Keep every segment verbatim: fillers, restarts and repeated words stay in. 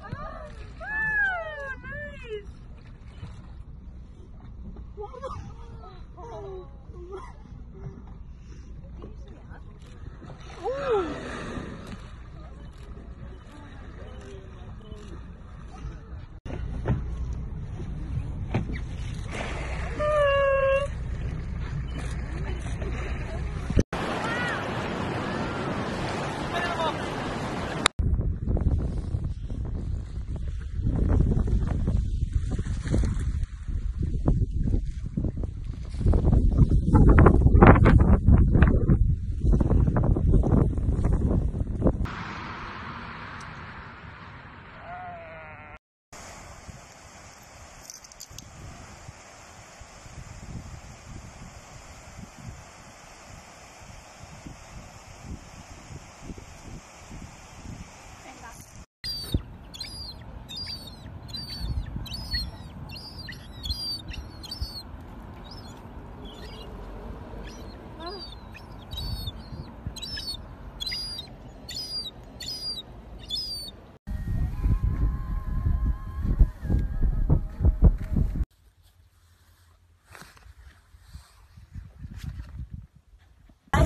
Ah, oh, nice! Guarda! Oh. Oh.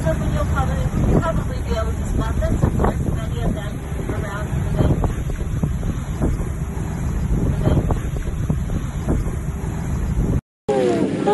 You'll probably, probably be able to spot them since there's many of them around the lake. Like,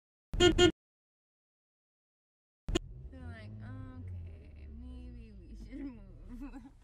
okay, maybe we should move.